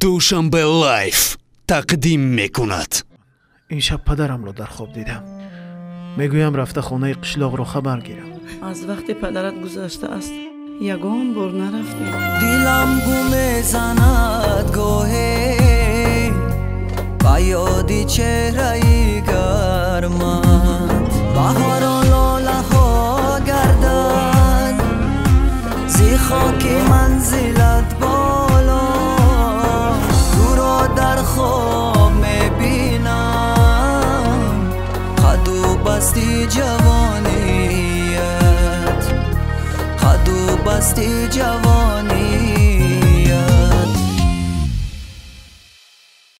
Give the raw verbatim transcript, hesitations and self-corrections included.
دوشنبه لایف تقدیم میکند. این شب پدرم رو در خواب دیدم، میگویم رفته خانه قشلاق رو خبر گیرم. از وقت پدرت گذشته است، یگان بر نرفته. دیلم گم زند گوهی با یادی چهره گرمت، بهار لاله ها گردد زی خاک منزلت بالا. تو را در خواب میبینم، قد و بستی جوانیت، قد و بستی جوانی.